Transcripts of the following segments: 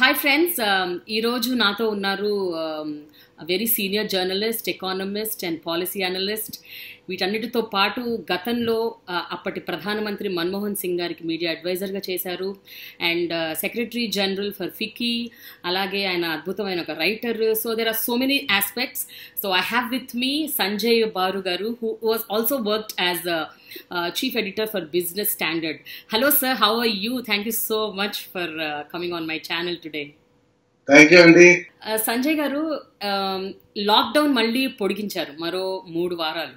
Hi friends, ఈరోజు నాతో ఉన్నారు a very senior journalist, economist and policy analyst. వీటన్నిటితో పాటు గతంలో అప్పటి ప్రధానమంత్రి మన్మోహన్ సింగ్ గారికి మీడియా అడ్వైజర్గా చేశారు and secretary general for FICCI, అలాగే ఆయన అద్భుతమైన ఒక writer. So there are so many aspects. So I have with me Sanjay Baru garu, who was also worked as chief editor for Business Standard. Hello sir, how are you? Thank you so much for coming on my channel today. Thank you అండి. సంజయ్ గారు, lockdown మళ్ళీ పొడిగించారు మరో 3 వారాలు.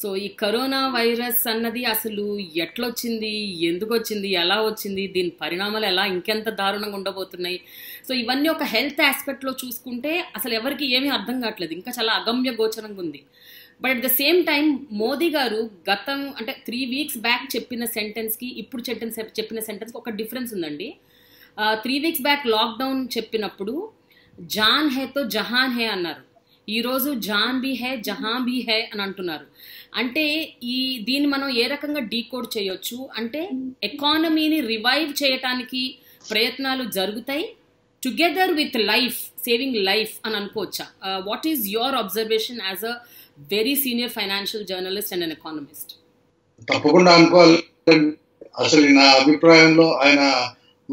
So ఈ corona virus అన్నది అసలు ఎట్లొచ్చింది, ఎందుకు వచ్చింది, ఎలా వచ్చింది, దీని పరిణామాలు ఎలా ఇంకెంత దారుణంగా ఉండబోతున్నాయి, సో ఇవన్నీ ఒక హెల్త్ ఆస్పెక్ట్లో చూసుకుంటే అసలు ఎవరికి ఏమీ అర్థం కావట్లేదు, ఇంకా చాలా అగమ్య గోచరంగా ఉంది. But at the same time Modi garu గతం అంటే 3 వీక్స్ బ్యాక్ చెప్పిన సెంటెన్స్కి ఇప్పుడు చెప్పిన సెంటెన్స్కి ఒక డిఫరెన్స్ ఉందండి. 3 వీక్స్ బ్యాక్ లాక్డౌన్ చెప్పినప్పుడు జాన్ హేతో జహాన్ హే అన్నారు, ఈరోజు జాన్ బీ హే జహాన్ బీ హే అని అంటున్నారు. అంటే దీన్ని మనం ఏ రకంగా డీకోడ్ చేయొచ్చు అంటే, ఎకానమీని రివైవ్ చేయటానికి ప్రయత్నాలు జరుగుతాయి together with life saving life అని అనుకోవచ్చా? What is your observation as a very senior financial journalist and an economist? తప్పకుండా అనుకోవాలి. అసలు నా అభిప్రాయంలో ఆయన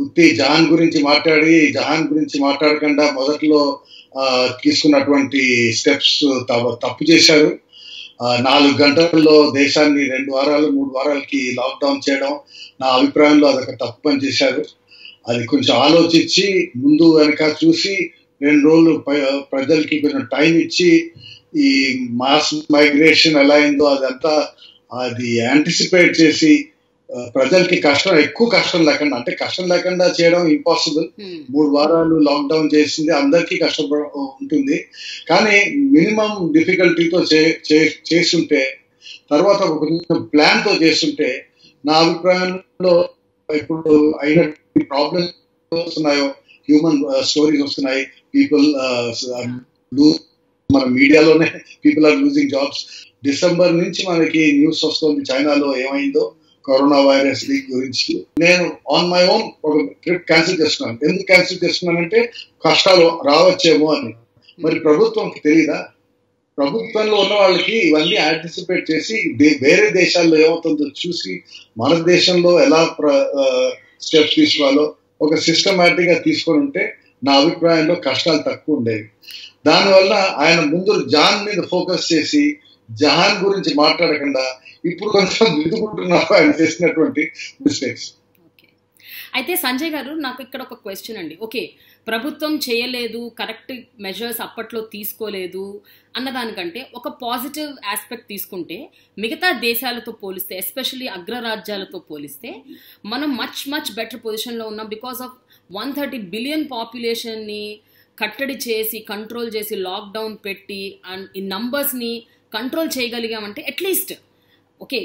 ఉత్తి జహాన్ గురించి మాట్లాడి జహాన్ గురించి మాట్లాడకుండా మొదట్లో తీసుకున్నటువంటి స్టెప్స్ తప్పు చేశారు. 4 గంటల్లో దేశాన్ని 2 వారాలు 3 వారాలకి లాక్డౌన్ చేయడం నా అభిప్రాయంలో అదొక తప్పు పని చేశారు. అది కొంచెం ఆలోచించి ముందు వెనక చూసి 2 రోజులు ప్రజలకి కొంచెం టైం ఇచ్చి ఈ మాస్ మైగ్రేషన్ ఎలా అయిందో అదంతా అది యాంటిసిపేట్ చేసి ప్రజలకి ఎక్కువ కష్టం లేకుండా, అంటే కష్టం లేకుండా చేయడం ఇంపాసిబుల్. 3 వారాలు లాక్డౌన్ చేసింది అందరికీ కష్టం ఉంటుంది, కానీ మినిమం డిఫికల్టీతో చేస్తుంటే తర్వాత కొంచెం ప్లాన్తో చేస్తుంటే నా అభిప్రాయంలో ఇప్పుడు అయిన ప్రాబ్లమ్స్ వస్తున్నాయో హ్యూమన్ స్టోరీస్ వస్తున్నాయి. పీపుల్ మన మీడియాలోనే people are losing jobs. December నుంచి మనకి న్యూస్ వస్తుంది చైనాలో ఏమైందో కరోనా వైరస్ దీని గురించి. నేను ఆన్ మై ఓన్ ఒక ట్రిప్ క్యాన్సిల్ చేస్తున్నాను. ఎందుకు క్యాన్సిల్ చేస్తున్నానంటే కష్టాలు రావచ్చేమో అని. మరి ప్రభుత్వంకి తెలీదా? ప్రభుత్వంలో ఉన్న వాళ్ళకి ఇవన్నీ యాంటిసిపేట్ చేసి వేరే దేశాల్లో ఏమవుతుందో చూసి మన దేశంలో ఎలా స్టెప్స్ తీసుకోవాలో ఒక సిస్టమేటిక్గా తీసుకొని ఉంటే నా అభిప్రాయంలో కష్టాలు తక్కువ ఉండేవి. దానివల్ల ఆయన ముందు జాన్ మీద ఫోకస్ చేసి జహాన్ గురించి మాట్లాడకుండా ఇప్పుడు కొంచెం ఎదుర్కొంటున్నారు ఆయన చేసినటువంటి మిస్టేక్స్. అయితే సంజయ్ గారు, నాకు ఇక్కడ ఒక క్వశ్చన్ అండి. ఓకే, ప్రభుత్వం చేయలేదు, కరెక్ట్ మెజర్స్ అప్పట్లో తీసుకోలేదు అన్నదానికంటే ఒక పాజిటివ్ ఆస్పెక్ట్ తీసుకుంటే మిగతా దేశాలతో పోలిస్తే, ఎస్పెషలీ అగ్రరాజ్యాలతో పోలిస్తే మనం మచ్ మచ్ బెటర్ పొజిషన్లో ఉన్నాం. బికాస్ ఆఫ్ 130 బిలియన్ పాపులేషన్ని కట్టడి చేసి, కంట్రోల్ చేసి, లాక్డౌన్ పెట్టి అండ్ ఈ నంబర్స్ని కంట్రోల్ చేయగలిగామంటే అట్లీస్ట్ ఓకే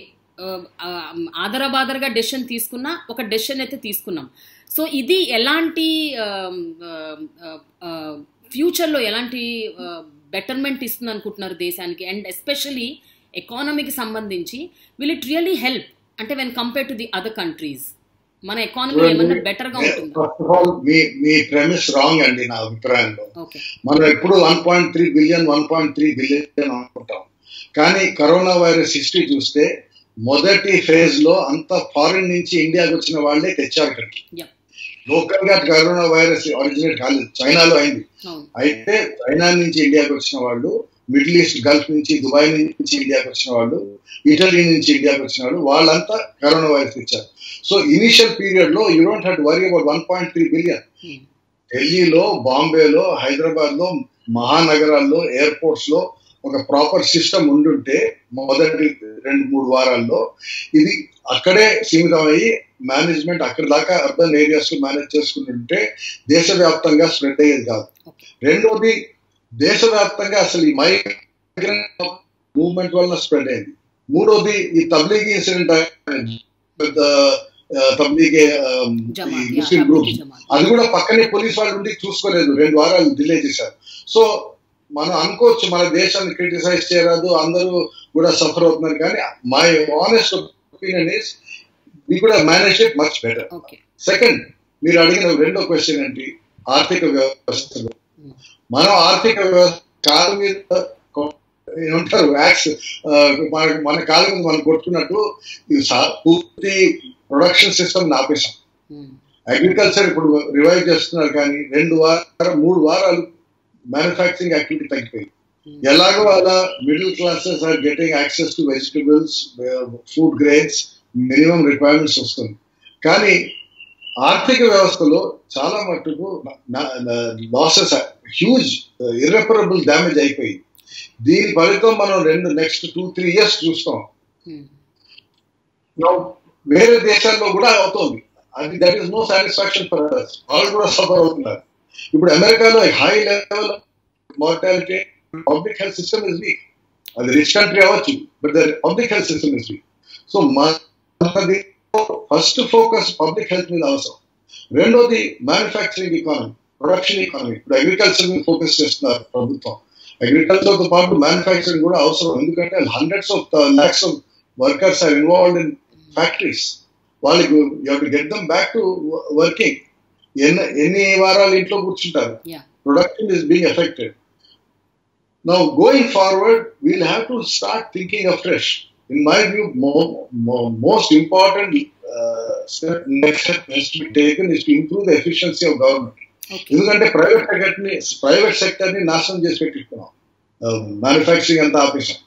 ఆదరబాదరగా డెసిషన్ తీసుకున్నా ఒక డెసిషన్ అయితే తీసుకున్నాం. సో ఇది ఎలాంటి ఫ్యూచర్లో ఎలాంటి బెటర్మెంట్ ఇస్తుంది అనుకుంటున్నారు దేశానికి అండ్ ఎస్పెషలీ ఎకానమీకి సంబంధించి? విల్ ఇట్ రియలీ హెల్ప్ అంటే when compare to the other countries మన ఎకానమీ ఏమన్నా బెటర్గా ఉంటుంది? ఫస్ట్ ఆఫ్ ఆల్ మీ ప్రెమిస్ రాంగ్ అండి. నా అభిప్రాయంలో మనం ఎప్పుడు 1.3 బిలియన్ అనుకుంటాం, కానీ కరోనా వైరస్ హిస్టరీ చూస్తే మొదటి ఫేజ్ లో అంతా ఫారిన్ నుంచి ఇండియాకి వచ్చిన వాళ్ళే తెచ్చారు. ఇక్కడికి లోకల్ గా కరోనా వైరస్ ఆరిజినేట్ కాలేదు, చైనాలో అయింది. అయితే చైనా నుంచి ఇండియాకి వచ్చిన వాళ్ళు, మిడిల్ ఈస్ట్ గల్ఫ్ నుంచి, దుబాయ్ నుంచి ఇండియాకి వచ్చిన వాళ్ళు, ఇటలీ నుంచి ఇండియాకి వచ్చిన వాళ్ళు, వాళ్ళంతా కరోనా వైరస్ తెచ్చారు. సో ఇనిషియల్ పీరియడ్ లో you don't have to worry about 1.3 billion. ఢిల్లీలో, బాంబేలో, హైదరాబాద్ లో, మహానగరాల్లో, ఎయిర్పోర్ట్స్ లో ఒక ప్రాపర్ సిస్టమ్ ఉండుంటే మొదటి 2-3 వారాల్లో ఇది అక్కడే సీమితమయ్యి మేనేజ్మెంట్ అక్కడి దాకా అర్బన్ ఏరియాస్ లో మేనేజ్ చేసుకుంటుంటే దేశవ్యాప్తంగా స్ప్రెడ్ అయ్యేది కాదు. రెండోది, దేశవ్యాప్తంగా అసలు ఈ మైగ్రెంట్ మూవ్మెంట్ వల్ల స్ప్రెడ్ అయింది. మూడోది, ఈ Tabligh incident, Tabligh Muslim group, అది కూడా పక్కనే పోలీస్ వాళ్ళు ఉండి చూసుకోలేదు, 2 వారాలు డిలే చేశారు. సో మనం అనుకోవచ్చు మన దేశాన్ని క్రిటిసైజ్ చేయరాదు, అందరూ కూడా సఫర్ అవుతున్నారు, కానీ my honest opinion is we could have managed it much better. Second, మీరు అడిగిన రెండో క్వశ్చన్ ఏంటి, ఆర్థిక వ్యవస్థలు. మనం ఆర్థిక వ్యవస్థ కాలు మీద ఉంటారు వ్యాక్స్ మన కాలు మీద మనం కొట్టుకున్నట్టు పూర్తి ప్రొడక్షన్ సిస్టమ్ ఆపేసాం. అగ్రికల్చర్ ఇప్పుడు రివైవ్ చేస్తున్నారు కానీ 2 వారాలు 3 వారాలు మ్యానుఫ్యాక్చరింగ్ యాక్టివిటీ తగ్గిపోయింది. ఎలాగో అలా middle classes are getting access to vegetables, food grains, minimum requirements వస్తుంది. కానీ ఆర్థిక వ్యవస్థలో చాలా మట్టుకు లాసెస్, హ్యూజ్ ఇర్రెపరబుల్ డ్యామేజ్ అయిపోయింది. దీని ఫలితం మనం నెక్స్ట్ 2-3 years చూస్తాం. వేరే దేశాల్లో కూడా అవుతుంది అది. That is no satisfaction for us. వాళ్ళు కూడా సఫర్ అవుతున్నారు. ఇప్పుడు అమెరికాలో high level mortality, public health system is weak. అది రిచ్ కంట్రీ అవ్వచ్చు, but the public health system is weak. So మనది ఫస్ట్ ఫోకస్ పబ్లిక్ హెల్త్ మీద అవసరం. రెండోది మ్యానుఫ్యాక్చరింగ్ ఎకానమీ, ప్రొడక్షన్ ఎకానమీ. ఇప్పుడు అగ్రికల్చర్ మీద ఫోకస్ చేస్తున్నారు ప్రభుత్వం. అగ్రికల్చర్తో పాటు మ్యానుఫ్యాక్చరింగ్ కూడా అవసరం. ఎందుకంటే hundreds of lakhs of workers are involved in factories. వాళ్ళకి you have to get them back to working. ఎన్ని వారాలు ఇంట్లో కూర్చుంటారు. Production is being affected. Now going forward we'll have to start thinking afresh. In my view, most important next step has to be taken is to improve the efficiency of government. Because private sector ni nasham chesi pettukunnam. Manufacturing anta aapesam.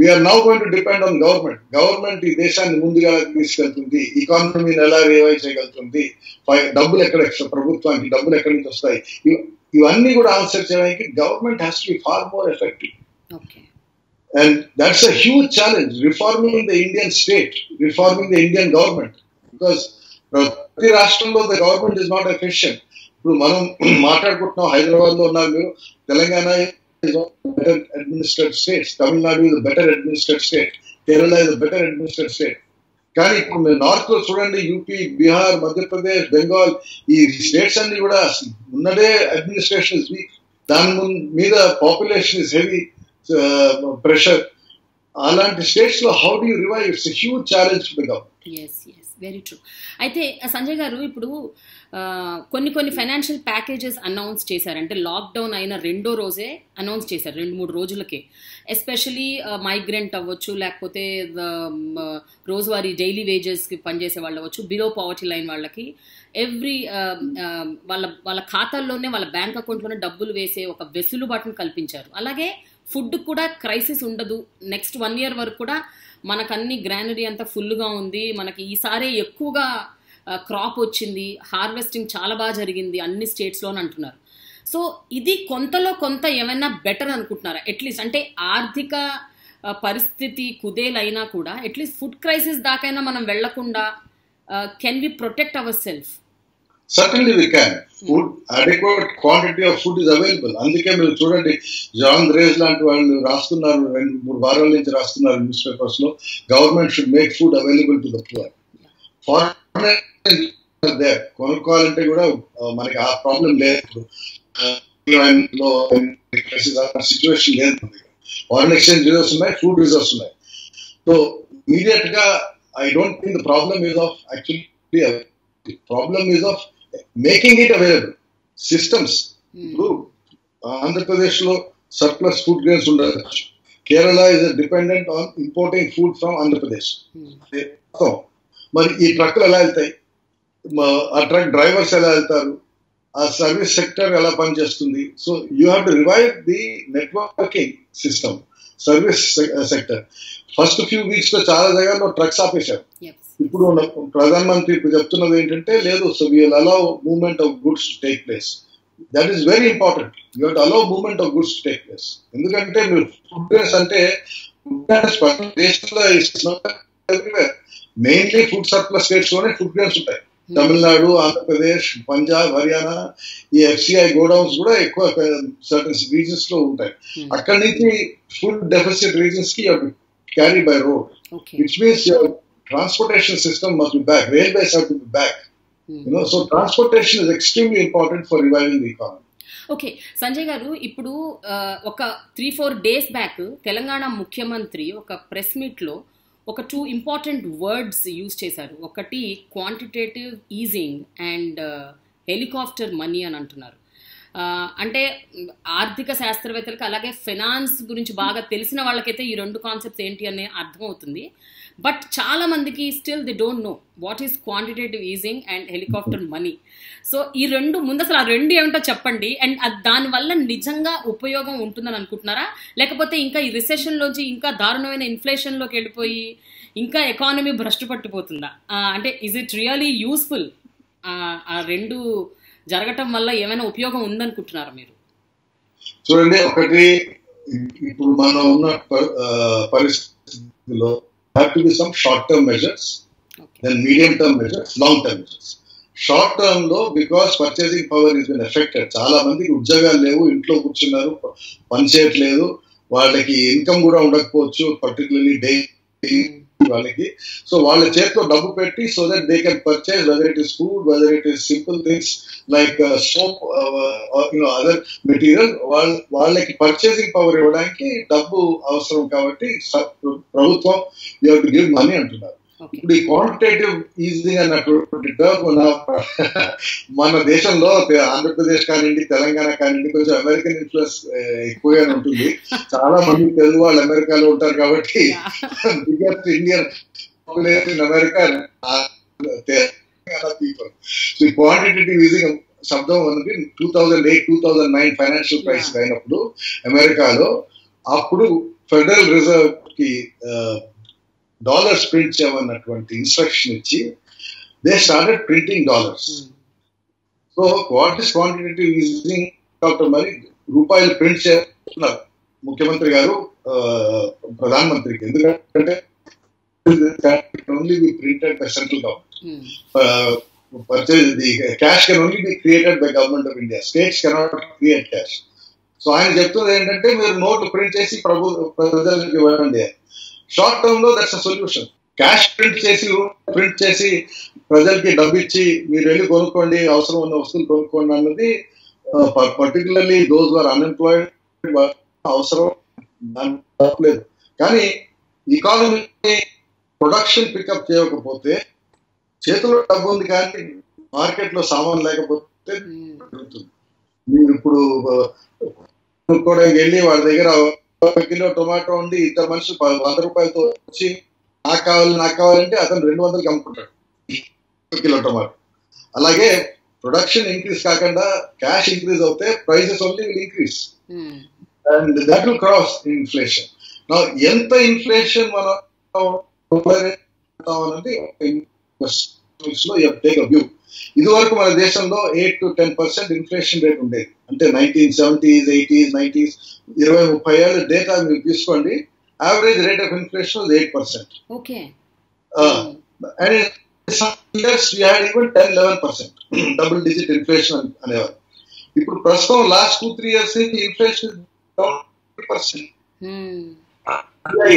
We are now going to depend on government. Government ee deshanni munduga teeskeltundi, economy ni ela revive cheyagaltundi, double ekkada extra prabhutvaniki double ekkada nunchi vastayi. Ivanni kuda answer cheyadaniki government has to be far more effective. Okay. And that's a huge challenge, reforming the Indian state, reforming the Indian government. Because the rashtralo the government is not efficient. Ipudu manam maatladukuntunnam Hyderabad lo unnaru, Telangana is a better administered state, Tamil Nadu is a better administered state, Kerala is a better administered state. కానీ ఇప్పుడు north లో చూడండి, UP, Bihar, Madhya Pradesh, Bengal, ఈ states అన్ని కూడా ఉన్నదే administration is weak. దాని మీద పాపులేషన్ ఇస్ హెవీ pressure. అలాంటి స్టేట్స్ లో how do you revive? It's a huge challenge for the government. yes yes very true. అయితే సంజయ్ గారు, ఇప్పుడు కొన్ని ఫైనాన్షియల్ ప్యాకేజెస్ అనౌన్స్ చేశారు. అంటే లాక్డౌన్ అయిన 2వ రోజే అనౌన్స్ చేశారు, 2-3 రోజులకే. ఎస్పెషలీ మైగ్రెంట్ అవ్వచ్చు, లేకపోతే రోజువారీ డైలీ వేజెస్కి పనిచేసే వాళ్ళు అవ్వచ్చు, బిలో పావర్టీ లైన్ వాళ్ళకి ఎవ్రీ వాళ్ళ ఖాతాల్లోనే, వాళ్ళ బ్యాంక్ అకౌంట్లోనే డబ్బులు వేసే ఒక వెసులుబాటును కల్పించారు. అలాగే ఫుడ్ కూడా క్రైసిస్ ఉండదు. నెక్స్ట్ 1 year వరకు కూడా మనకు అన్ని గ్రానరీ అంతా ఫుల్గా ఉంది. మనకి ఈసారి ఎక్కువగా క్రాప్ వచ్చింది, హార్వెస్టింగ్ చాలా బాగా జరిగింది అన్ని స్టేట్స్లోని అంటున్నారు. సో ఇది కొంతలో కొంత ఏమైనా బెటర్ అనుకుంటున్నారా? అట్లీస్ట్ అంటే ఆర్థిక పరిస్థితి కుదేలైనా కూడా అట్లీస్ట్ ఫుడ్ క్రైసిస్ దాకైనా మనం వెళ్లకుండా can we protect our self? Certainly we can. Food, adequate quantity of food is available. అందుకే మీరు చూడండి, జాన్ గ్రేస్ లాంటి వాళ్ళు రాస్తున్నారు, 2-3 వారాల నుంచి రాస్తున్నారు న్యూస్ పేపర్స్ లో, government should make food available to the poor. Foreign there కొనుక్కోవాలంటే కూడా మనకి ఆ ప్రాబ్లం లేదు, సిచ్యువేషన్ లేదు. ఫారెన్ ఎక్స్చేంజ్ రిజర్వ్స్ ఉన్నాయి, ఫుడ్ రిజర్వ్స్ ఉన్నాయి. సో ఇమీడియట్ గా I don't think the problem is of actually, the problem is of making it available systems. Andhra Pradesh lo surplus food grains undachu. Kerala is dependent on importing food from Andhra Pradesh. So mari ee truck ela eltai, aa truck drivers ela eltaru, aa service sector ela pan chestundi. So you have to revive the networking system, service sector. First few weeks lo chaala jagalo trucks aapesharu. ఇప్పుడు ప్రధానమంత్రి ఇప్పుడు చెప్తున్నది ఏంటంటే, లేదు, so we will allow movement of goods to take place. That is very important. You have to allow movement of goods to take place. ఎందుకంటే మీరు food grains అంటే mainly food surplus states లోనే ఫుడ్ గ్రెయిన్స్ ఉంటాయి. తమిళనాడు, ఆంధ్రప్రదేశ్, పంజాబ్, హర్యానా, ఈ FCI godowns కూడా ఎక్కువ certain reasons లో ఉంటాయి. అక్కడి నుంచి ఫుడ్ డెఫిసిట్ రీజన్స్ కి you have to carry by road, which means your transportation system must be back. Railways have to be back. You know, so transportation is extremely important for reviving the economy. Okay, Sanjay garu, ipudu oka 3-4 days back Telangana mukhyamantri oka press meet lo oka 2 important words use chesaru. Okati quantitative easing and helicopter money అని అంటున్నారు. అంటే ఆర్థిక శాస్త్రవేత్తలకు అలాగే finance గురించి బాగా తెలిసిన వాళ్ళకైతే ఈ రెండు కాన్సెప్ట్స్ ఏంటి అనే అర్థమవుతుంది. బట్ చాలా మందికి still they don't know what is quantitative easing and helicopter money. So ఈ రెండు ముందు అసలు ఆ రెండు ఏమిటో చెప్పండి, అండ్ దానివల్ల నిజంగా ఉపయోగం ఉంటుందని అనుకుంటున్నారా, లేకపోతే ఇంకా ఈ రిసెషన్లోంచి ఇంకా దారుణమైన ఇన్ఫ్లేషన్లోకి వెళ్ళిపోయి ఇంకా ఎకానమీ భ్రష్టు పట్టిపోతుందా? అంటే ఈజ్ ఇట్ రియలీ యూస్ఫుల్? ఆ రెండు జరగటం వల్ల ఏమైనా ఉపయోగం ఉందనుకుంటున్నారు మీరు? చూడండి, ఒకటి ఇప్పుడు మనం ఉన్న పరిస్థితుల్లో have to be some short term measures, okay, then medium term measures, long term measures. Short term లో because purchasing power is been affected, చాలా మందికి ఉద్యోగాలు లేవు, ఇంట్లో కూర్చున్నారు, పని చేయట్లేదు, వాళ్ళకి ఇన్కమ్ కూడా ఉండకపోవచ్చు, పర్టికులర్లీ డే వాళ్ళకి. సో వాళ్ళ చేతిలో డబ్బు పెట్టి so that they can purchase whether it is food, whether it is simple things like soap, other material, వాళ్ళకి పర్చేసింగ్ పవర్ ఇవ్వడానికి డబ్బు అవసరం. కాబట్టి ప్రభుత్వం you have to give money అంటున్నారు. ఇప్పుడు ఈ క్వాంటిటేటివ్ ఈజీగా అన్నటువంటి టర్మ్ మన దేశంలో ఆంధ్రప్రదేశ్ కానివ్వండి, తెలంగాణ కానివ్వండి, కొంచెం అమెరికన్ ఇన్ఫ్లుయెన్స్ ఎక్కువగానే ఉంటుంది. చాలా మంది తెలుగు వాళ్ళు అమెరికాలో ఉంటారు కాబట్టి biggest Indian population America Telangana people. So ఈ క్వాంటిటేటివ్ ఈజింగ్ శబ్దం అనేది 2008-2009 ఫైనాన్షియల్ క్రైసిస్ అయినప్పుడు అమెరికాలో అప్పుడు ఫెడరల్ రిజర్వ్ కి డాలర్స్ ప్రింట్ చేయమన్నటువంటి ఇన్స్ట్రక్షన్ ఇచ్చి they started printing dollars. So what is quantitative easing? మరి రూపాయలు ప్రింట్ చేస్తున్నారు ముఖ్యమంత్రి గారు ప్రధానమంత్రికి, ఎందుకంటే only be printed by central government. Purchase the cash can only be created by government of India, states cannot create cash. So ఆయన చెప్తుంది ఏంటంటే మీరు నోట్లు ప్రింట్ చేసి ప్రజలకు ఇవ్వండి. షార్ట్ టర్మ్ లో that's a solution. Cash print చేసి ప్రజలకి డబ్బు ఇచ్చి మీరు వెళ్ళి కొనుక్కోండి, అవసరం ఉన్న వస్తువులు కొనుక్కోండి అన్నది పర్టికులర్లీ దోస్ ఆర్ అన్ఎంప్లాయిడ్ అవసరం తప్పలేదు. కానీ ఎకానమీ ప్రొడక్షన్ పికప్ చేయకపోతే, చేతిలో డబ్బు ఉంది కానీ మార్కెట్ లో సామాన్ లేకపోతే మీరు ఇప్పుడు కొనుక్కోవడానికి వెళ్ళి వాళ్ళ దగ్గర 1 కిలో టొమాటో ఉండి ఇద్దరు మనుషులు 100 రూపాయలతో వచ్చి నాకు కావాలంటే అతను 200కి అమ్ముకుంటాడు 1 కిలో టొమాటో. అలాగే ప్రొడక్షన్ ఇంక్రీజ్ కాకుండా క్యాష్ ఇంక్రీజ్ అవుతే prices only will increase and that will cross inflation. ఎంత ఇన్ఫ్లేషన్ మనం ఇది వరకు మన దేశంలో 8-10% ఇన్ఫ్లేషన్ రేట్ ఉండేది. అంటే 1970s, 80s, 90s 20-30 ఏళ్ళ డేటా మీరు తీసుకోండి, average rate of inflation was 8%. Okay, and some years we had even 10-11%, double digit inflation అనేవారు. ఇప్పుడు ప్రస్తుతం లాస్ట్ 2-3 years నుంచి ఇన్ఫ్లేషన్ 3%,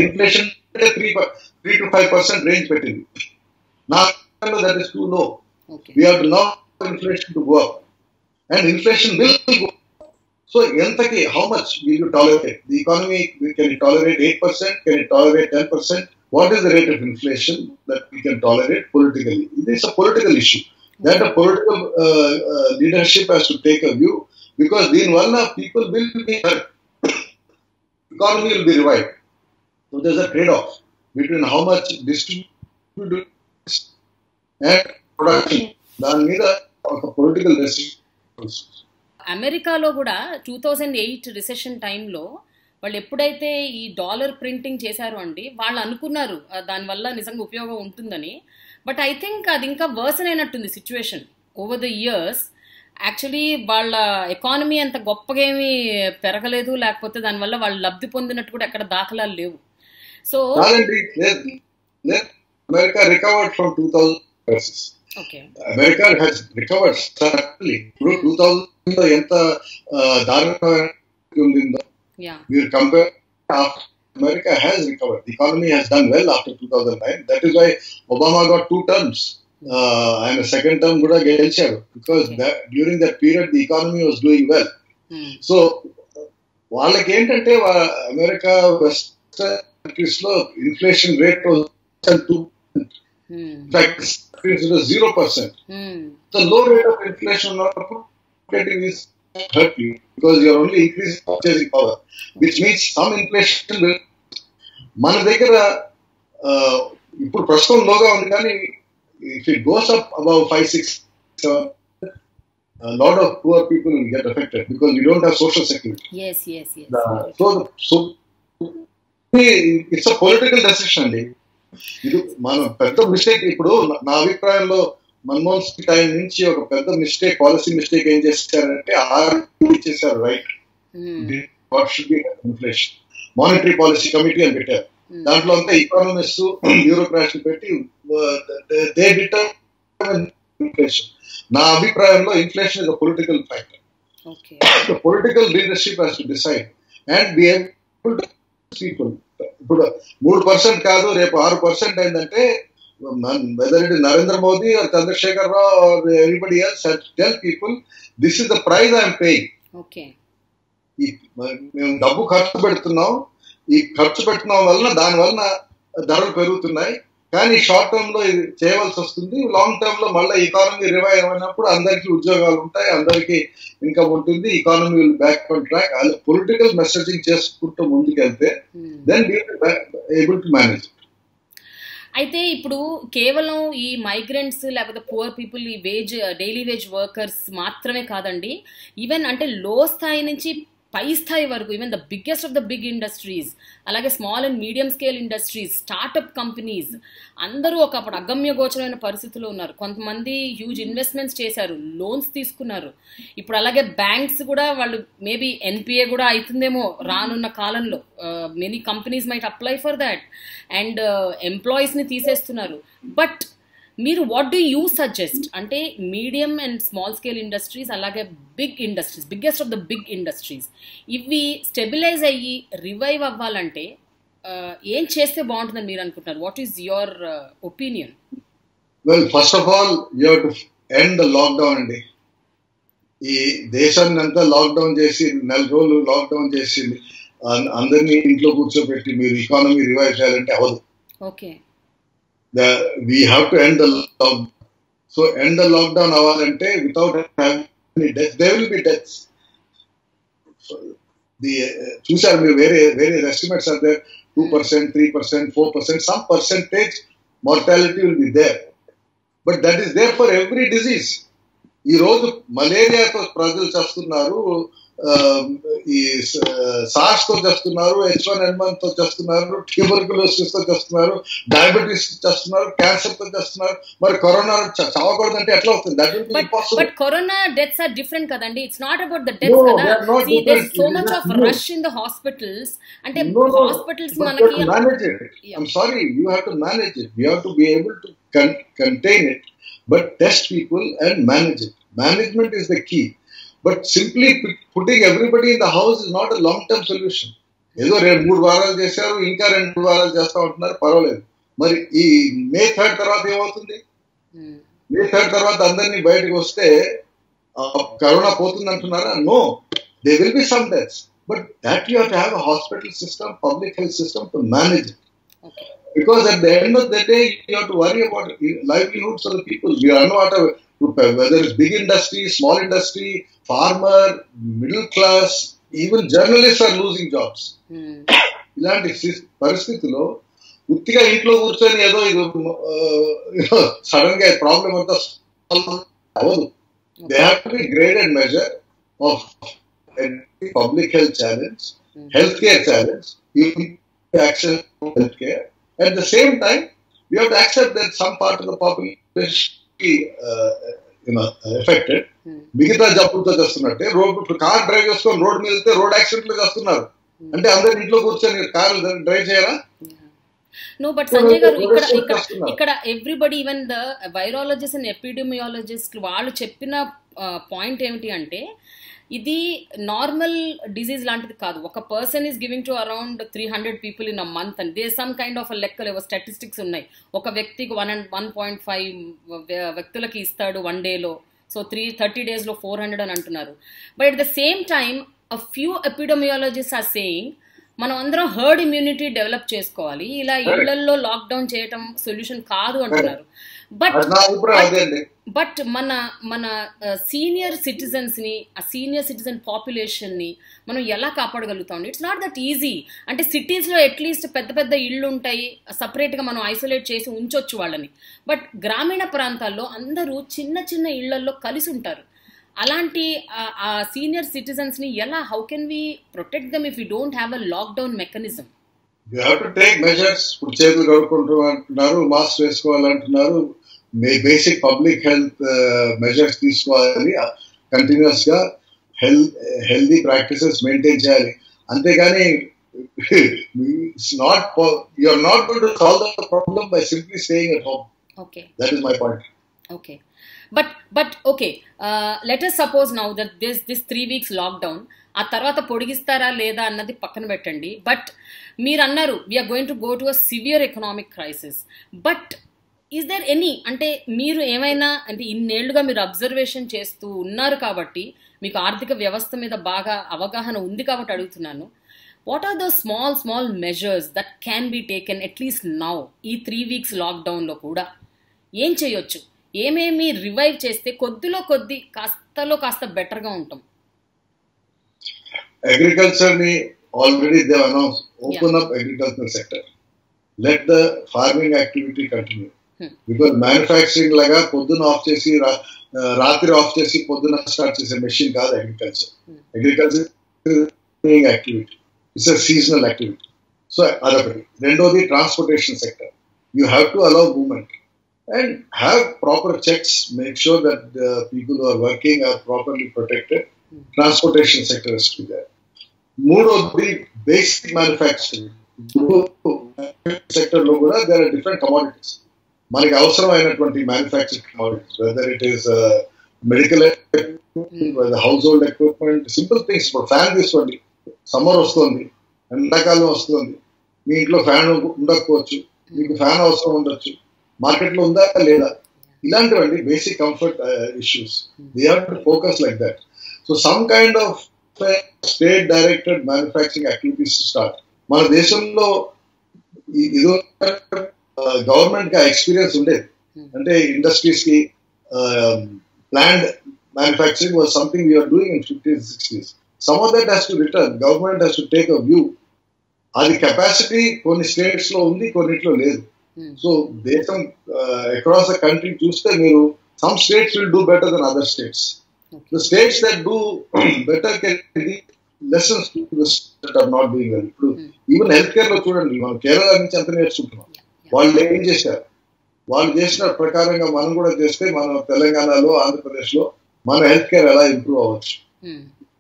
ఇన్ఫ్లేషన్ 3-5% రేంజ్ పెట్టింది. నాలో that is too low. Okay. We have to allow inflation to go up, and inflation will go up. So, entaki, how much will you tolerate? The economy, can it tolerate 8%? Can it tolerate 10%? What is the rate of inflation that we can tolerate politically? It is a political issue. That a political leadership has to take a view, because deenvalla people will be hurt. Economy will be revived. So, there is a trade-off between how much distribution and production. దాని మీద ఒక political decision. అమెరికాలో కూడా 2008 recession టైంలో వాళ్ళు ఎప్పుడైతే ఈ dollar printing చేశారు అండి, వాళ్ళు అనుకున్నారు దానివల్ల నిజంగా ఉపయోగం ఉంటుందని. బట్ ఐ థింక్ అది ఇంకా వర్సన్ అయినట్టుంది situation over the years. Actually వాళ్ళ ఎకానమీ అంత గొప్పగా ఏమీ పెరగలేదు, లేకపోతే దానివల్ల వాళ్ళు లబ్ధి పొందినట్టు కూడా ఎక్కడ దాఖలాలు లేవు. So America recovered from 2000. Okay. America has recovered certainly. 2000 enta darunaga undindo. Yeah. We compare after America has recovered. The economy has done well after 2009. That is why Obama got 2 terms and a second term kuda gelichadu, because okay, that, during that period the economy was doing well. So వాళ్ళకి ఏంటంటే America western countries లో inflation rate 2%. In fact, it's 0%. The low rate of inflation or getting is hurt you because you are only increasing purchasing power, which means some inflation will. Mana daggara ippudu prastham loga undi kaani if it goes up above 5, 6, 7, a lot of poor people will get affected because we don't have social security. Yes, yes, yes. So it's a political decision. Pedda mistake ippudu na abhiprayamlo Manmohan Singh time nunchi oka pedda mistake policy mistake em chestarante ichesar right. What should be inflation? Monetary Policy Committee and better. Dantlo ante economists bureaucrats petti they determine inflation. Na abhiprayamlo inflation is a political factor. Okay. The political leadership has to decide and be able to people. ఇప్పుడు 3% కాదు రేపు 6% అయిందంటే whether it is Narendra Modi or Chandrasekhar Rao or everybody else has to tell people this is the price I am paying. Okay. మేము డబ్బు ఖర్చు పెడుతున్నాం, ఈ ఖర్చు పెట్టడం వలన దానివల్ల ధరలు పెరుగుతున్నాయి, కానీ షార్ట్ టర్మ్ లో ఇది చేయవలసి వస్తుంది, లాంగ్ టర్మ్ లో మళ్ళీ ఎకానమీ రివైవ్ అయినప్పుడు అందరికీ ఉద్యోగాలు ఉంటాయి, అందరికీ ఇన్కమ్ ఉంటుంది, economy will back on track. Political messaging చేసుకుంటూ ముందుకెళ్తే then we will be able to manage. అయితే ఇప్పుడు కేవలం ఈ మైగ్రెంట్స్ లేకపోతే పువర్ పీపుల్ ఈ డైలీ వేజ్ వర్కర్స్ మాత్రమే కాదండి, ఈవెన్ అంటే లో స్థాయి నుంచి పై స్థాయి వరకు even the biggest of the big industries, అలాగే small and medium scale industries, startup companies అందరూ ఒకప్పుడు అగమ్య గోచరమైన పరిస్థితుల్లో ఉన్నారు. కొంతమంది హ్యూజ్ ఇన్వెస్ట్మెంట్స్ చేశారు, లోన్స్ తీసుకున్నారు. ఇప్పుడు అలాగే బ్యాంక్స్ కూడా వాళ్ళు మేబీ ఎన్పిఏ కూడా అవుతుందేమో రానున్న కాలంలో. Many companies might apply for that and ఎంప్లాయీస్ని తీసేస్తున్నారు. బట్ మీరు వాట్ డూ యూ సజెస్ట్ అంటే medium and small scale industries అలాగే big industries, biggest of the big industries, ఇవి స్టెబిలైజ్ అయ్యి రివైవ్ అవ్వాలంటే ఏం చేస్తే బాగుంటుందని మీరు అనుకుంటున్నారు? What is your opinion? Well first of all you have to end the lockdown అండి. ఈ దేశాన్ని అంతా లాక్డౌన్ చేసి 4 రోజులు లాక్డౌన్ చేసింది, అందరినీ ఇంట్లో కూర్చోబెట్టి మీరు ఎకానమీ రివైవ్ చేయాలంటే అవ్వదు. Okay. We have to end the lockdown. So end the lockdown avalante without having any deaths. There will be deaths. So the future will be various estimates are there. 2%, 3%, 4%. Some percentage mortality will be there. But that is there for every disease. Ee roju malaria tho prajal chestunnaru, SARS తో చేస్తున్నారు, H1N1 తో చేస్తున్నారు, tuberculosis తో చేస్తున్నారు, diabetes చేస్తున్నారు, cancer తో చేస్తున్నారు. మరి కరోనా చావకూడదంటే ఎట్లా అవుతుంది? That will be impossible. But corona deaths are different కదండి. It's not about the deaths కదా. See, there is so much of rush in the hospitals. అంటే హాస్పిటల్స్ మనకి manage it. I'm sorry, you have to manage it. You have to be able to contain it, but test people and manage it. Management is the key. But simply putting everybody in the house is not a long-term solution. Edo 3 వారాలు చేశారు, ఇంకా 2 వారాలు చేస్తా ఉంటున్నారు, పర్వాలేదు. మరి ఈ May 3rd తర్వాత ఏమవుతుంది? May 3rd తర్వాత అందరినీ బయటకు వస్తే కరోనా పోతుంది అంటున్నారా? No, they will be some deaths, but that you have to have a hospital system, public health system to manage it. Because at the end of the day, you have to worry about livelihoods of the people. We are not whether it's big industry, small industry, farmer, middle class, even journalists are losing jobs. ఇలాంటి పరిస్థితుల్లో ఉత్తిగా ఇంట్లో కూర్చొని ఏదో sudden గా problem అంతా అవ్వదు. They have to be graded measure of public health challenge, healthcare challenge, access to healthcare. At the same time, we have to accept that some part of the population affected. మిగతా జబ్బులతో చేస్తున్నట్టే road car drive చేసుకొని road మీద వెళ్తే road accident లో చేస్తున్నారు. అంటే అందరు ఇంట్లో కూర్చొని కార్ డ్రైవ్ చేయరా? No, but Sanjay garu ikkada everybody, even the virologists and epidemiologists వాళ్ళు చెప్పిన పాయింట్ ఏమిటి అంటే ఇది నార్మల్ డిజీజ్ లాంటిది కాదు. ఒక person is giving to around 300 people in a month అని దే సమ్ కైండ్ ఆఫ్ లెక్కలు ఏవో స్టాటిస్టిక్స్ ఉన్నాయి. ఒక వ్యక్తికి 1.5 వ్యక్తులకి ఇస్తాడు వన్ డేలో. సో 30 days లో 400 అని అంటున్నారు. But at the same time a few epidemiologist are saying మనం అందరం హర్డ్ ఇమ్యూనిటీ డెవలప్ చేసుకోవాలి. ఇలా ఇళ్లలో లాక్డౌన్ చేయటం సొల్యూషన్ కాదు అంటున్నారు. బట్ మన సీనియర్ సిటిజన్స్ ని, ఆ సీనియర్ సిటిజన్ పాపులేషన్ ని మనం ఎలా కాపాడగలుగుతాం? It's not that easy. అంటే సిటీస్ లో అట్లీస్ట్ పెద్ద పెద్ద ఇళ్ళు ఉంటాయి, సపరేట్ గా మనం ఐసోలేట్ చేసి ఉంచొచ్చు వాళ్ళని. బట్ గ్రామీణ ప్రాంతాల్లో అందరూ చిన్న చిన్న ఇళ్లలో కలిసి ఉంటారు. అలాంటి సీనియర్ సిటిజన్స్ ని ఎలా, how can we protect them if you don't have a lockdown mechanism? You have to take measures. ఇప్పుడు చేతులు కడుక్కుంటాం అంటున్నారు, మాస్క్ వేసుకోవాలంటున్నారు, బేసిక్ పబ్లిక్ హెల్త్ మెజర్స్ తీసుకోవాలి, కంటిన్యూస్ గా హెల్తీ ప్రాక్టీసెస్ మెయింటైన్ చేయాలి. అంతేగాని you are not going to solve the problem by simply staying at home. Okay, that is my point. Okay, but okay, let us suppose now that this 3 weeks lockdown, ఆ తర్వాత పొడిగిస్తారా లేదా అన్నది పక్కన పెట్టండి. But మీరు అన్నారు we are going to go to a severe economic crisis. But is there any, అంటే మీరు ఏమైనా, అంటే ఇన్నేళ్లుగా మీరు అబ్జర్వేషన్ చేస్తూ ఉన్నారు కాబట్టి మీకు ఆర్థిక వ్యవస్థ మీద బాగా అవగాహన ఉంది కాబట్టి అడుగుతున్నాను, what are the small measures that can be taken at least now, ఈ 3 weeks లాక్డౌన్లో కూడా ఏం చేయొచ్చు, ఏమేమి రివైవ్ చేస్తే కొద్దిలో కొద్ది కాస్త బెటర్ గా ఉంటాం? అగ్రికల్చర్ ని already they announce, open up agriculture sector, let the farming activity continue. Because manufacturing లాగా పొద్దున ఆఫ్ చేసి రాత్రి ఆఫ్ చేసి పొద్దున స్టార్ట్ చేసే మెషిన్ కాదు agriculture. Agriculture activity it's a seasonal activity. So అదొకటి. రెండోది transportation sector. You have to allow movement and have proper checks, make sure that the people who are working are properly protected. Transportation sector has to be there. Moreover, basic manufacturing sector lo kuda there are different commodities maniki avasaram ainaatundi manufactured commodities, whether it is medical equipment, whether household equipment, simple things for families only. Summer ostundi, endakalam ostundi, mee intlo fan undakochu, meeku fan avasaram undachu, మార్కెట్లో ఉందా లేదా, ఇలాంటివండి basic comfort issues. They have to focus like that. So some kind of state directed manufacturing activities start. మన దేశంలో ఇది government గా experience ఉండేది. అంటే ఇండస్ట్రీస్ కి planned manufacturing was something you are doing in 50s, 60s. Some of that has to return. Government has to take a view. అది capacity కొన్ని states లో ఉంది, కొన్నిట్లో లేదు. సో దేశం అక్రాస్ ద కంట్రీ చూస్తే మీరు some states will do better then other states. The states that do better can teach lessons to the states that are not doing well. ఇప్పుడు ఈవెన్ హెల్త్ కేర్ లో చూడండి, మనం కేరళ నుంచి ఎంత నేర్చుకుంటున్నాం. వాళ్ళు ఏం చేశారు, వాళ్ళు చేసిన ప్రకారంగా మనం కూడా చేస్తే మన తెలంగాణలో, ఆంధ్రప్రదేశ్ లో మన హెల్త్ కేర్ ఎలా ఇంప్రూవ్ అవ్వచ్చు.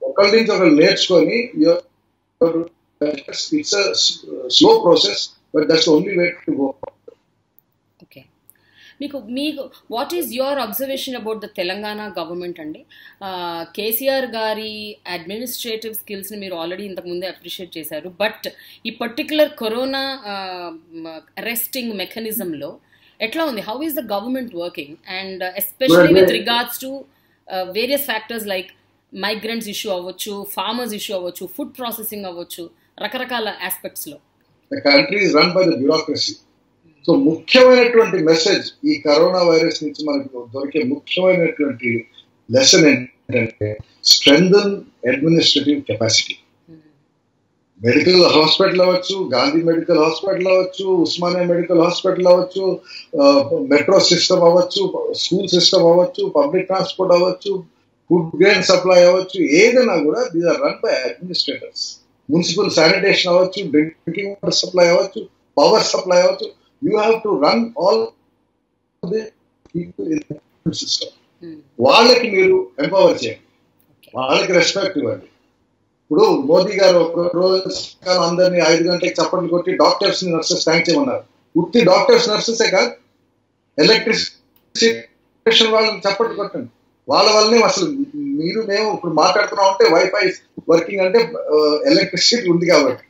ఒకళ్ళ నుంచి ఒకళ్ళు నేర్చుకొని, it's a slow process but that's the only way to go. మీకు what is your observation about the Telangana government అండి? కేసీఆర్ గారి అడ్మినిస్ట్రేటివ్ స్కిల్స్ని మీరు ఆల్రెడీ ఇంతకుముందే అప్రిషియేట్ చేశారు. బట్ ఈ పర్టిక్యులర్ కరోనా అరెస్టింగ్ మెకానిజంలో ఎట్లా ఉంది? How is the government working? And especially with regards to various factors like migrants issue అవ్వచ్చు, ఫార్మర్స్ ఇష్యూ అవ్వచ్చు, ఫుడ్ ప్రాసెసింగ్ అవ్వచ్చు, రకరకాల ఆస్పెక్ట్స్లో. The country is run by the bureaucracy. So ముఖ్యమైనటువంటి మెసేజ్ ఈ కరోనా వైరస్ నుంచి మనకు దొరికే ముఖ్యమైనటువంటి లెసన్ ఏంటంటే strengthen administrative capacity. Medical hospital అవ్వచ్చు, గాంధీ మెడికల్ హాస్పిటల్ అవ్వచ్చు, ఉస్మానియా మెడికల్ హాస్పిటల్ అవ్వచ్చు, మెట్రో సిస్టమ్ అవ్వచ్చు, స్కూల్ సిస్టమ్ అవ్వచ్చు, పబ్లిక్ ట్రాన్స్పోర్ట్ అవ్వచ్చు, ఫుడ్ గ్రెయిన్ సప్లై అవ్వచ్చు, ఏదైనా కూడా these are run by administrators. Municipal sanitation అవ్వచ్చు, డ్రింకింగ్ వాటర్ సప్లై అవ్వచ్చు, పవర్ సప్లై అవ్వచ్చు. You have to run all the people in the system. వాళ్ళకి మీరు ఎంపవర్ చేయండి, వాళ్ళకి రెస్పెక్ట్ ఇవ్వండి. ఇప్పుడు మోదీ గారు రోజు అందరినీ 5 గంటలకు చప్పట్లు కొట్టి డాక్టర్స్ నర్సెస్ థ్యాంక్ చేయమన్నారు. ఉత్తి డాక్టర్స్ నర్సెసే కాదు, ఎలక్ట్రిసిటీ వాళ్ళని చప్పట్లు కొట్టండి. వాళ్ళ వల్లనే అసలు మీరు మేము ఇప్పుడు మాట్లాడుతున్నాం అంటే వైఫై వర్కింగ్ అంటే ఎలక్ట్రిసిటీ ఉంది కాబట్టి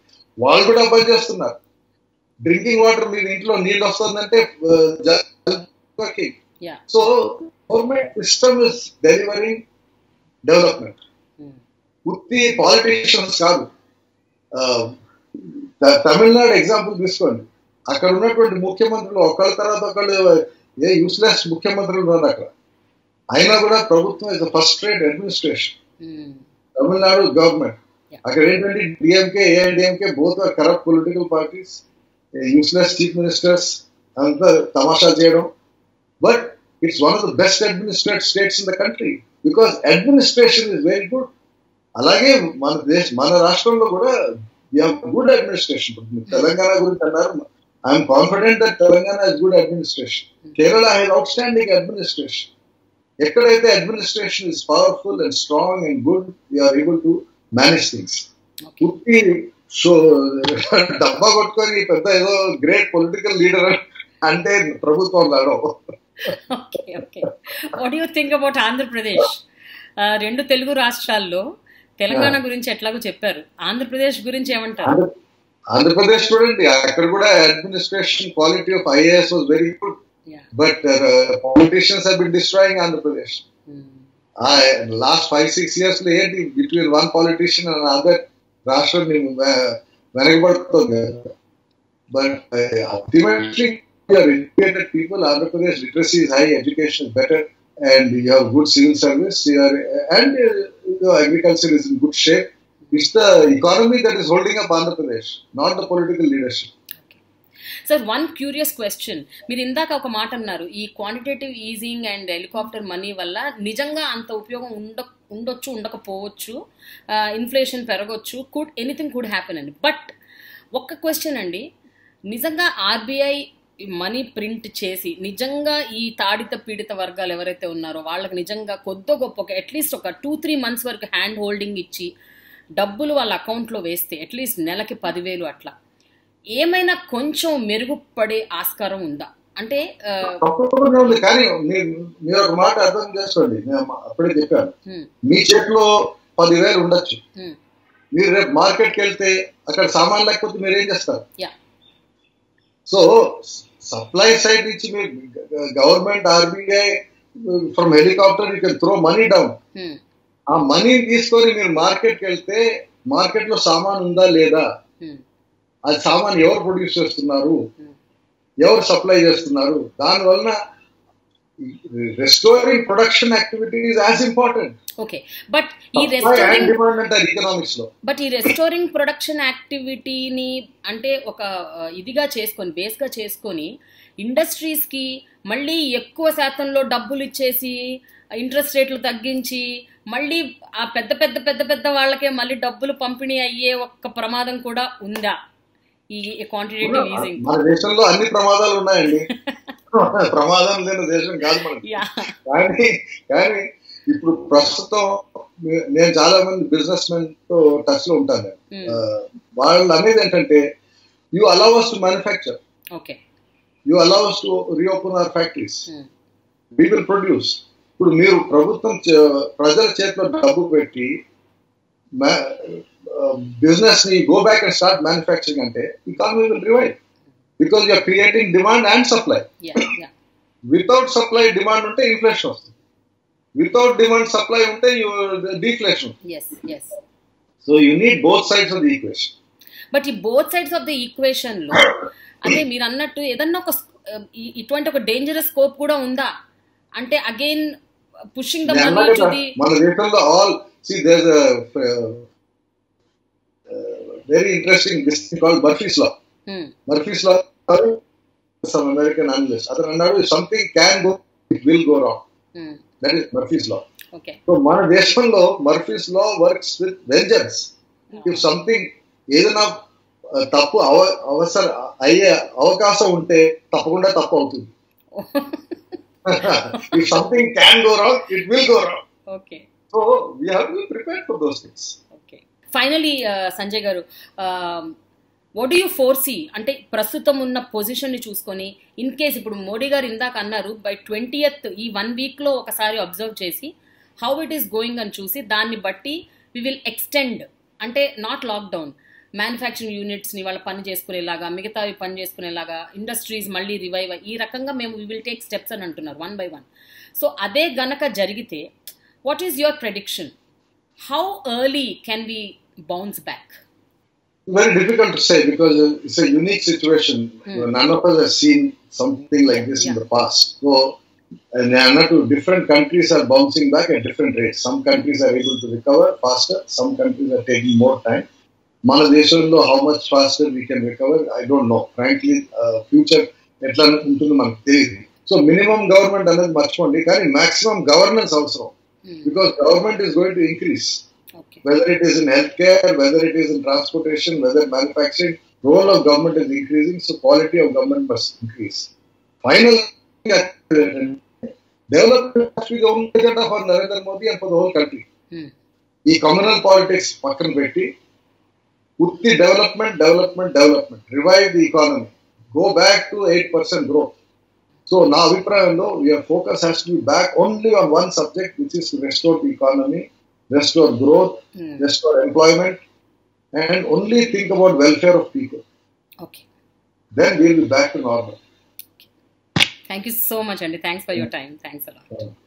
వాళ్ళు కూడా పని చేస్తున్నారు. డ్రింకింగ్ వాటర్ మీరు ఇంట్లో నీళ్ళు వస్తుందంటే so government system is delivering development. ఉత్తి పాలిటిషియన్స్ కాదు, Tamil Nadu example తీసుకోండి. అక్కడ ఉన్నటువంటి ముఖ్యమంత్రులు ఒకళ్ళ తర్వాత ఒకళ్ళు ఏ యూస్లెస్ ముఖ్యమంత్రులు ఉన్నారు అక్కడ. అయినా కూడా ప్రభుత్వం is first rate administration Tamil Nadu government. అక్కడ ఏంటంటే DMK AIADMK both are corrupt political parties, useless chief ministers, అంతా తమాషా చేయడం. But it's one of the best administrate states in the country because administration is very good. అలాగే మన రాష్ట్రంలో కూడా we have good administration. Telangana gurinchi annaru, I am confident that Telangana has good administration. Kerala has outstanding administration. Ekkadaithe administration is powerful and strong and good, we are able to manage things. Okay, so dabba kotkoni pedda edo great political leader ante prabhutvam lado. Okay, what do you think about Andhra Pradesh? Rendu Telugu rashtrallo Telangana గురించి ఎట్లాగో చెప్పారు, ఆంధ్రప్రదేశ్ గురించి ఏమంటారు? ఆంధ్రప్రదేశ్ చూడండి, అక్కడ కూడా administration quality of IAS was very good, but politicians have been destroying Andhra Pradesh. Last 5-6 years లో ఏంటి between one politician and other రాష్ట్రం వెనకబడుతుంది. But ultimately educated people, Andhra Pradesh literacy is high, education better, and you have good civil service, you are, and the agriculture is in good shape. It's the economy that is holding up Andhra Pradesh, not the political leadership. Okay. Sir, one curious question. Meer indaka oka maata annaru, ee quantitative easing and helicopter money valla nijanga anta upayogam undochu undakapochu, inflation peragochu, could anything could happen and but okka question andi, nijanga RBI money print చేసి నిజంగా ఈ తాడిత పీడిత వర్గాలు ఎవరైతే ఉన్నారో వాళ్ళకి నిజంగా కొద్దో గొప్ప అట్లీస్ట్ ఒక 2-3 months వరకు హ్యాండ్ హోల్డింగ్ ఇచ్చి డబ్బులు వాళ్ళ అకౌంట్లో వేస్తే అట్లీస్ట్ నెలకి 10,000 అట్లా ఏమైనా కొంచెం మెరుగుపడే ఆస్కారం ఉందా అంటే? మీరు ఒక మాట అర్థం చేసుకోండి, అప్పుడే చెప్పాను మీ చేతిలో 10,000 ఉండొచ్చు, మీరు రేపు మార్కెట్కి వెళ్తే అక్కడ సామాన్ లేకపోతే మీరేం చేస్తారు? So supply side which government RBI from helicopter you can throw money down. ఆ మనీ తీసుకొని మీరు మార్కెట్కి వెళ్తే మార్కెట్లో సామాన్ ఉందా లేదా, ఆ సామాన్ ఎవరు ప్రొడ్యూస్ చేస్తున్నారు, ఎవరు సప్లై చేస్తున్నారు, దానివల్ల restoring production activity is as important. Okay, but ఈ రెస్టోరింగ్ ప్రొడక్షన్ యాక్టివిటీని అంటే ఒక ఇదిగా చేసుకొని బేస్గా చేసుకొని ఇండస్ట్రీస్కి మళ్ళీ ఎక్కువ శాతంలో డబ్బులు ఇచ్చేసి ఇంట్రెస్ట్ రేట్లు తగ్గించి మళ్ళీ ఆ పెద్ద పెద్ద పెద్ద పెద్ద వాళ్ళకే మళ్ళీ డబ్బులు పంపిణీ అయ్యే ఒక్క ప్రమాదం కూడా ఉందా ఈ క్వాంటిటేటివ్ ఈజింగ్? మన దేశంలో అన్ని ప్రమాదాలు ఉన్నాయండి, ప్రమాదం లేని దేశం కాదు మనకి. కానీ ఇప్పుడు ప్రస్తుతం నేను చాలా మంది బిజినెస్ మెన్ తో టచ్ లో ఉంటాను, వాళ్ళు అనేది ఏంటంటే you allows to manufacture, you allows to reopen our factories, we will produce. ఇప్పుడు మీరు ప్రభుత్వం ప్రజల చేతిలో డబ్బు పెట్టి బిజినెస్ ని go back and start manufacturing అంటే economy will revive because you are creating demand and supply. Without supply demand ఉంటే ఇన్ఫ్లేషన్ వస్తుంది, without demand supply unte you deflation. Yes, so you need both sides of the equation. But if both sides of the equation lo ante meer annattu edanna oka itvanti oka dangerous scope kuda unda ante again pushing the money to the mana deshalo all. See, there is a very interesting this thing called Murphy's Law. Murphy's Law, some American analyst adar annaru something can go, it will go wrong. That is Murphy's Law. Okay. So, మన దేశంలో Murphy's Law works with vengeance. If something ఏదైనా తప్పు అవసరం అయ్యే అవకాశం ఉంటే తప్పకుండా తప్పు అవుతుంది. If something can go wrong, it will go wrong. Okay. So, we have to be prepared for those things. Okay. Finally, Sanjay garu, what do you foresee అంటే ప్రస్తుతం ఉన్న పొజిషన్ ని చూసుకొని ఇన్ కేస్ ఇప్పుడు మోడీ గారు ఇందాక అన్నారు బై 20th ఈ 1 week లో ఒకసారి అబ్జర్వ్ చేసి హౌ ఇట్ ఈస్ గోయింగ్ అని చూసి దాన్ని బట్టి వి విల్ ఎక్స్టెండ్ అంటే నాట్ లాక్డౌన్, మ్యానుఫ్యాక్చరింగ్ యూనిట్స్ని వాళ్ళ పని చేసుకునేలాగా మిగతావి పని చేసుకునేలాగా ఇండస్ట్రీస్ మళ్ళీ రివైవ్ ఈ రకంగా మేము వి విల్ టేక్ స్టెప్స్ అని అంటున్నారు 1 by 1. సో అదే గనక జరిగితే what is your prediction, how early can we bounce back? very difficult to say because it's a unique situation. None of us have seen something like this in the past. So, different countries are bouncing back at different rates. Some countries are able to recover faster. Some countries are taking more time. How much faster we can recover, I don't know. Frankly, future so minimum government and much more. Maximum governance also. Because government is going to increase. Okay. Whether it is in healthcare, whether it is in transportation, whether manufacturing, role of government is increasing, so quality of government must increase. Finally, development has to be the only agenda for Narendra Modi and for the whole country. The communal politics, development, revive the economy, go back to 8% growth. So now your focus has to be back only on one subject, which is to restore the economy, restore growth, restore employment, and only think about welfare of people. Okay. Then we'll be back to normal. Thank you so much, Andy. Thanks for your time. Thanks a lot.